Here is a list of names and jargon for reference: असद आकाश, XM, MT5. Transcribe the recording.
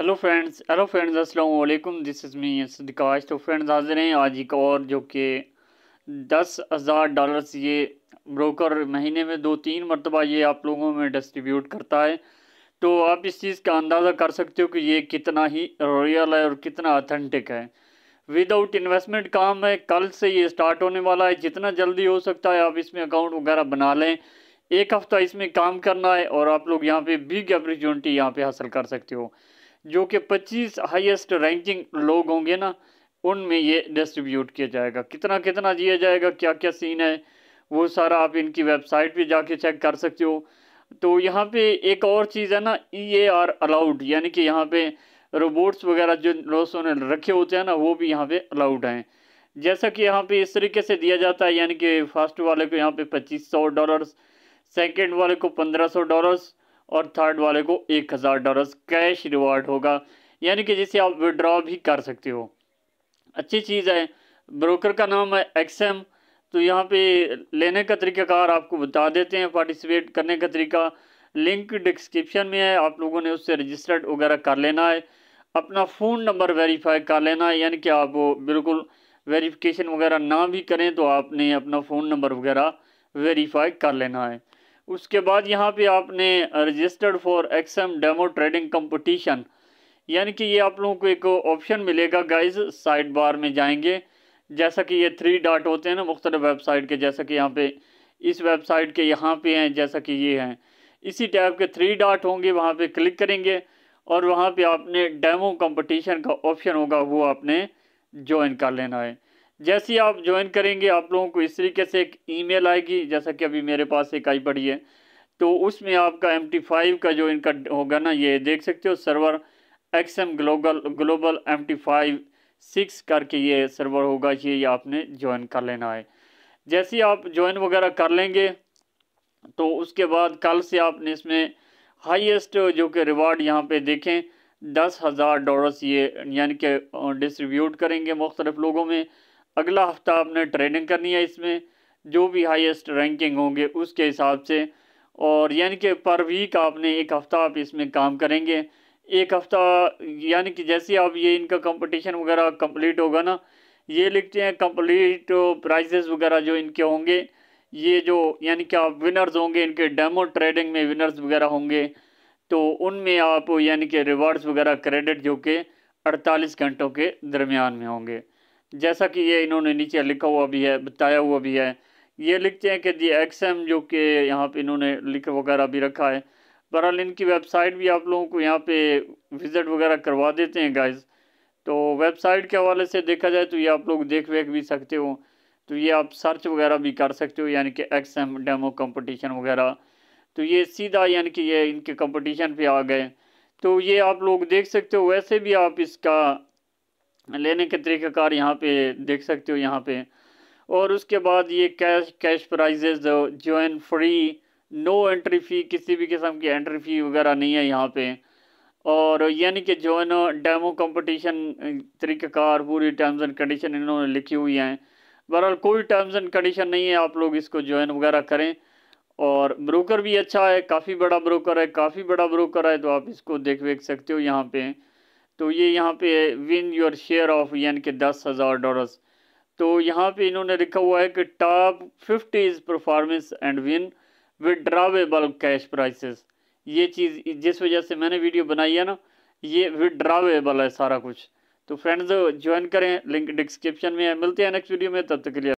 Hello friends अस्सलाम वालेकुम, this is me असद आकाश। तो फ्रेंड्स हाजिर हैं आज एक और जो कि $10,000 ये ब्रोकर महीने में 2-3 मरतबा ये आप लोगों में डिस्ट्रीब्यूट करता है। तो आप इस चीज़ का अंदाज़ा कर सकते हो कि ये कितना ही रियल है और कितना ऑथेंटिक है। विदाउट इन्वेस्टमेंट काम है, कल से ये स्टार्ट होने वाला है। जितना जल्दी हो सकता है आप इसमें अकाउंट वगैरह बना लें, एक हफ़्ता इसमें काम करना है और आप लोग यहाँ पर बिग अपॉर्चुनिटी यहाँ पर हासिल कर सकते हो, जो कि 25 हाईएस्ट रैंकिंग लोग होंगे ना, उनमें ये डिस्ट्रीब्यूट किया जाएगा। कितना कितना दिया जाएगा, क्या क्या सीन है, वो सारा आप इनकी वेबसाइट पे जाके चेक कर सकते हो। तो यहाँ पे एक और चीज़ है ना, EA आर अलाउड, यानी कि यहाँ पे रोबोट्स वगैरह जो लोगों ने रखे होते हैं ना, वो भी यहाँ पे अलाउड हैं। जैसा कि यहाँ पे इस तरीके से दिया जाता है, यानी कि फर्स्ट वाले को यहाँ पे $2,500, सेकेंड वाले को $1,500 और थर्ड वाले को $1,000 कैश रिवार्ड होगा, यानी कि जिसे आप विड्रॉ भी कर सकते हो। अच्छी चीज़ है। ब्रोकर का नाम है XM। तो यहाँ पे लेने का तरीक़ाकार आपको बता देते हैं, पार्टिसिपेट करने का तरीका लिंक डिस्क्रिप्शन में है, आप लोगों ने उससे रजिस्टर्ड वगैरह कर लेना है, अपना फ़ोन नंबर वेरीफाई कर लेना है, यानी कि आप बिल्कुल वेरीफिकेशन वगैरह ना भी करें तो आपने अपना फ़ोन नंबर वगैरह वेरीफाई कर लेना है। उसके बाद यहाँ पे आपने registered for XM demo trading competition, यानी कि ये आप लोगों को एक ऑप्शन मिलेगा गाइज, साइड बार में जाएंगे, जैसा कि ये 3 डॉट होते हैं ना मुख्तलिफ वेबसाइट के, जैसा कि यहाँ पे इस वेबसाइट के यहाँ पे हैं, जैसा कि ये हैं, इसी टाइप के 3 डॉट होंगे, वहाँ पे क्लिक करेंगे और वहाँ पे आपने डेमो कंपटीशन का ऑप्शन होगा, वो आपने ज्वाइन कर लेना है। जैसे ही आप ज्वाइन करेंगे आप लोगों को इस तरीके से एक ईमेल आएगी, जैसा कि अभी मेरे पास एक आई पड़ी है। तो उसमें आपका MT5 का जो इनका होगा ना, ये देख सकते हो, सर्वर XM ग्लोबल MT56 करके ये सर्वर होगा, ये आपने ज्वाइन कर लेना है। जैसे ही आप ज्वाइन वगैरह कर लेंगे तो उसके बाद कल से आपने इसमें हाईएस्ट जो कि रिवार्ड यहाँ पे देखें $10,000 ये यानी कि डिस्ट्रीब्यूट करेंगे मुख्तलिफ लोगों में। अगला हफ्ता आपने ट्रेडिंग करनी है इसमें, जो भी हाईएस्ट रैंकिंग होंगे उसके हिसाब से, और यानी कि पर वीक आपने एक हफ़्ता आप इसमें काम करेंगे, एक हफ़्ता यानी कि जैसे आप ये इनका कंपटीशन वगैरह कंप्लीट होगा ना, ये लिखते हैं कंप्लीट प्राइजेस वगैरह जो इनके होंगे, ये जो यानी कि आप विनर्स होंगे, इनके डेमो ट्रेडिंग में विनर्स वगैरह होंगे, तो उनमें आप यानी कि रिवार्ड्स वगैरह क्रेडिट जो कि 48 घंटों के दरमियान में होंगे, जैसा कि ये इन्होंने नीचे लिखा हुआ भी है, बताया हुआ भी है। ये लिखते हैं कि दी XM जो कि यहाँ पे इन्होंने लिख वगैरह भी रखा है। बहरहाल इनकी वेबसाइट भी आप लोगों को यहाँ पे विज़िट वगैरह करवा देते हैं गाइज। तो वेबसाइट के हवाले से देखा जाए तो ये आप लोग देख वेख भी सकते हो, तो ये आप सर्च वगैरह भी कर सकते हो, यानी कि XM डेमो कंपटीशन वगैरह, तो ये सीधा यानी कि ये इनके कंपटीशन पे आ गए। तो ये आप लोग देख सकते हो, वैसे भी आप इसका लेने के तरीक़ाकार यहाँ पे देख सकते हो यहाँ पे। और उसके बाद ये cash prizes, join free, no entry fee, किसी भी किस्म की एंट्री फ़ी वगैरह नहीं है यहाँ पे। और यानी कि ज्वाइन डेमो कंपटीशन तरीक़ाकार, पूरी टर्म्स एंड कंडीशन इन्होंने लिखी हुई हैं। बहरहाल कोई टर्म्स एंड कंडीशन नहीं है, आप लोग इसको ज्वाइन वगैरह करें। और ब्रोकर भी अच्छा है, काफ़ी बड़ा ब्रोकर है, तो आप इसको देख वेख सकते हो यहाँ पे। तो ये यहाँ पे विन योर शेयर ऑफ यानी कि $10,000, तो यहाँ पे इन्होंने लिखा हुआ है कि top 50 performance and win withdrawable cash prizes. ये चीज़ जिस वजह से मैंने वीडियो बनाई है ना, ये विड्रावेबल है सारा कुछ। तो फ्रेंड्स ज्वाइन करें, लिंक डिस्क्रिप्शन में है। मिलते हैं नेक्स्ट वीडियो में, तब तक के लिए।